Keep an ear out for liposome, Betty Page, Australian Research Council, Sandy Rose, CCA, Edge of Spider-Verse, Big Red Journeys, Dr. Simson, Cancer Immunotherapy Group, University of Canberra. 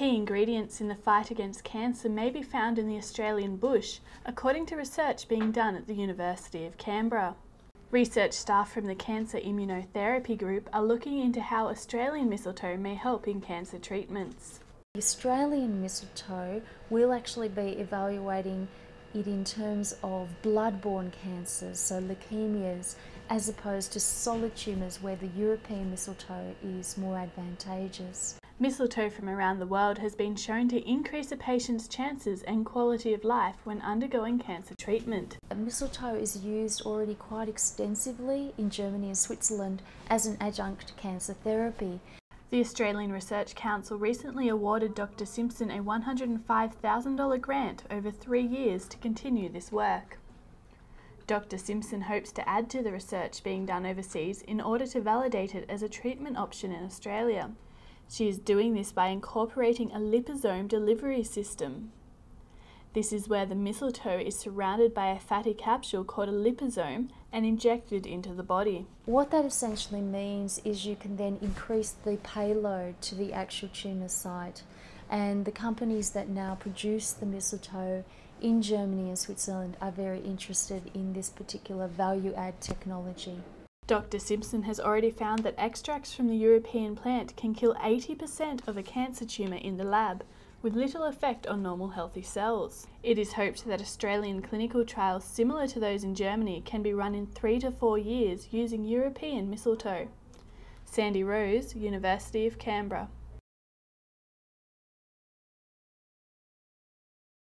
Key ingredients in the fight against cancer may be found in the Australian bush, according to research being done at the University of Canberra. Research staff from the Cancer Immunotherapy Group are looking into how Australian mistletoe may help in cancer treatments. The Australian mistletoe will actually be evaluating it in terms of blood-borne cancers, so leukemias, as opposed to solid tumours where the European mistletoe is more advantageous. Mistletoe from around the world has been shown to increase a patient's chances and quality of life when undergoing cancer treatment. Mistletoe is used already quite extensively in Germany and Switzerland as an adjunct to cancer therapy. The Australian Research Council recently awarded Dr. Simson a $105,000 grant over 3 years to continue this work. Dr. Simson hopes to add to the research being done overseas in order to validate it as a treatment option in Australia. She is doing this by incorporating a liposome delivery system. This is where the mistletoe is surrounded by a fatty capsule called a liposome and injected into the body. What that essentially means is you can then increase the payload to the actual tumour site. And the companies that now produce the mistletoe in Germany and Switzerland are very interested in this particular value-add technology. Dr. Simson has already found that extracts from the European plant can kill 80% of a cancer tumour in the lab, with little effect on normal healthy cells. It is hoped that Australian clinical trials similar to those in Germany can be run in 3 to 4 years using European mistletoe. Sandy Rose, University of Canberra.